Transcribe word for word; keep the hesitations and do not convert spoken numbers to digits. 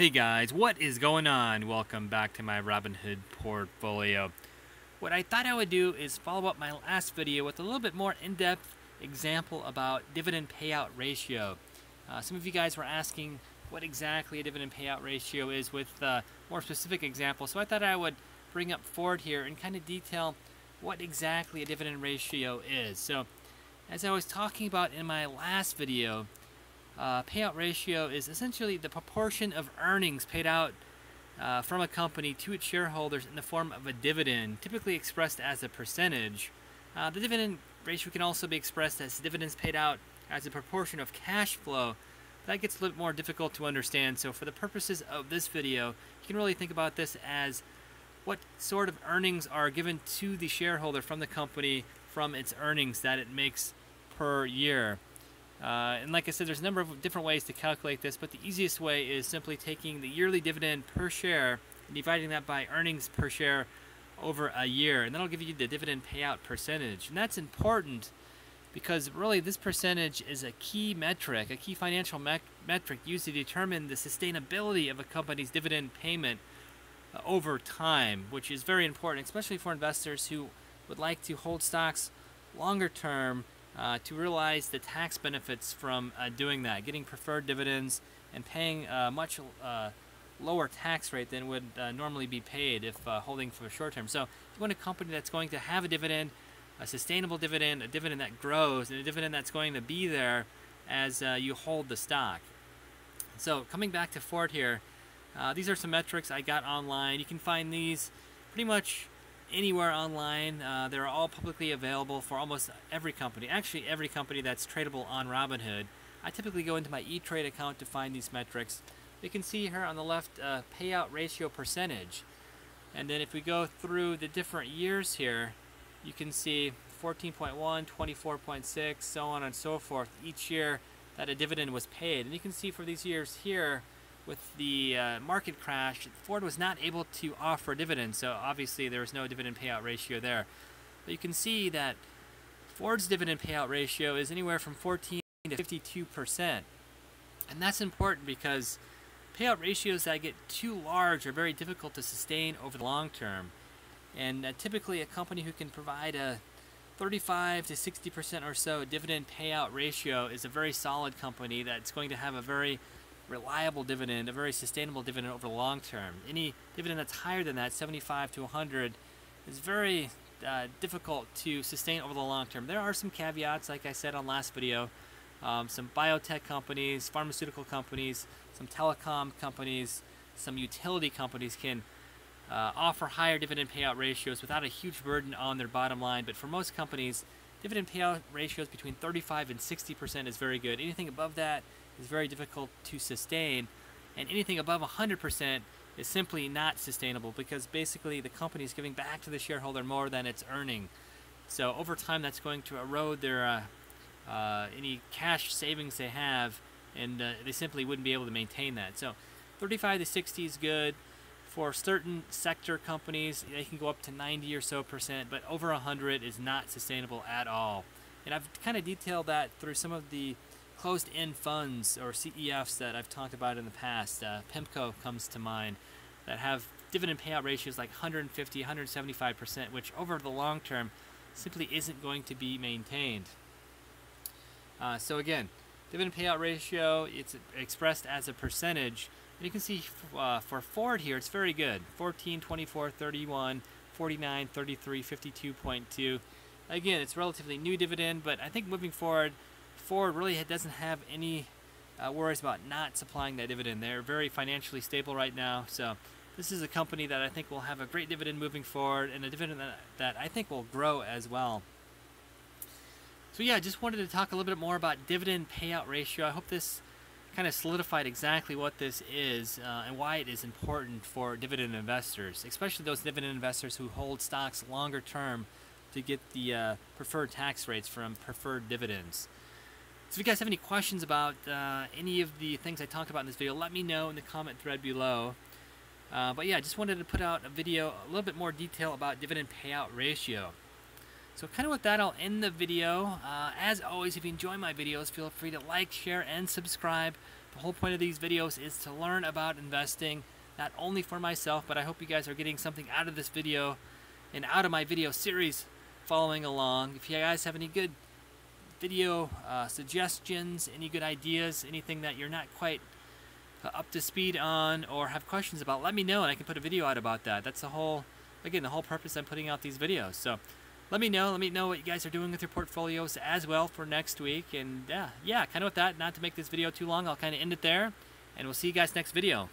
Hey guys, what is going on? Welcome back to my Robinhood portfolio. What I thought I would do is follow up my last video with a little bit more in-depth example about dividend payout ratio. Uh, some of you guys were asking what exactly a dividend payout ratio is with uh, more specific examples, so I thought I would bring up Ford here and kind of detail what exactly a dividend ratio is. So, as I was talking about in my last video, Uh, payout ratio is essentially the proportion of earnings paid out uh, from a company to its shareholders in the form of a dividend, typically expressed as a percentage. Uh, the dividend ratio can also be expressed as dividends paid out as a proportion of cash flow. That gets a little more difficult to understand, so for the purposes of this video, you can really think about this as what sort of earnings are given to the shareholder from the company from its earnings that it makes per year. Uh, and like I said, there's a number of different ways to calculate this, but the easiest way is simply taking the yearly dividend per share and dividing that by earnings per share over a year, and that'll give you the dividend payout percentage. And that's important because really this percentage is a key metric, a key financial me metric used to determine the sustainability of a company's dividend payment uh, over time, which is very important, especially for investors who would like to hold stocks longer term Uh, to realize the tax benefits from uh, doing that, getting preferred dividends and paying a much uh, lower tax rate than would uh, normally be paid if uh, holding for a short term. So if you want a company that's going to have a dividend, a sustainable dividend, a dividend that grows, and a dividend that's going to be there as uh, you hold the stock. So coming back to Ford here, uh, these are some metrics I got online. You can find these pretty much anywhere online. Uh, they're all publicly available for almost every company, actually every company that's tradable on Robinhood. I typically go into my eTrade account to find these metrics. You can see here on the left uh, payout ratio percentage, and then if we go through the different years here, you can see fourteen point one, twenty-four point six, so on and so forth, each year that a dividend was paid. And you can see for these years here, with the uh, market crash, Ford was not able to offer dividends, so obviously there was no dividend payout ratio there. But you can see that Ford's dividend payout ratio is anywhere from fourteen to fifty-two percent. And that's important because payout ratios that get too large are very difficult to sustain over the long term. And uh, typically a company who can provide a thirty-five to sixty percent or so dividend payout ratio is a very solid company that's going to have a very reliable dividend, a very sustainable dividend over the long term. Any dividend that's higher than that, seventy-five to one hundred, is very uh, difficult to sustain over the long term. There are some caveats, like I said on last video. Um, some biotech companies, pharmaceutical companies, some telecom companies, some utility companies can uh, offer higher dividend payout ratios without a huge burden on their bottom line. But for most companies, dividend payout ratios between thirty-five and sixty percent is very good. Anything above that is very difficult to sustain, and anything above one hundred percent is simply not sustainable because basically the company is giving back to the shareholder more than it's earning. So over time that's going to erode their uh, uh, any cash savings they have, and uh, they simply wouldn't be able to maintain that. So thirty-five to sixty is good. For certain sector companies, they can go up to ninety or so percent, but over one hundred is not sustainable at all. And I've kind of detailed that through some of the closed-end funds or C E Fs that I've talked about in the past. uh, PIMCO comes to mind, that have dividend payout ratios like one hundred fifty, one hundred seventy-five percent, which over the long term simply isn't going to be maintained. Uh, so again, dividend payout ratio, it's expressed as a percentage, and you can see uh, for Ford here it's very good: fourteen, twenty-four, thirty-one, forty-nine, thirty-three, fifty-two point two. Again, it's a relatively new dividend, but I think moving forward, Ford really doesn't have any uh, worries about not supplying that dividend. They're very financially stable right now, so this is a company that I think will have a great dividend moving forward, and a dividend that, that I think will grow as well. So yeah, I just wanted to talk a little bit more about dividend payout ratio. I hope this kind of solidified exactly what this is uh, and why it is important for dividend investors, especially those dividend investors who hold stocks longer term to get the uh, preferred tax rates from preferred dividends. So if you guys have any questions about uh, any of the things I talked about in this video, let me know in the comment thread below. Uh, but yeah, I just wanted to put out a video, a little bit more detail about dividend payout ratio. So kind of with that, I'll end the video. Uh, as always, if you enjoy my videos, feel free to like, share, and subscribe. The whole point of these videos is to learn about investing, not only for myself, but I hope you guys are getting something out of this video and out of my video series following along. If you guys have any good video uh, suggestions, any good ideas, anything that you're not quite up to speed on or have questions about, let me know and I can put a video out about that. That's the whole, again, the whole purpose I'm putting out these videos. So let me know. Let me know what you guys are doing with your portfolios as well for next week. And yeah, yeah, kind of with that, not to make this video too long, I'll kind of end it there. And we'll see you guys next video.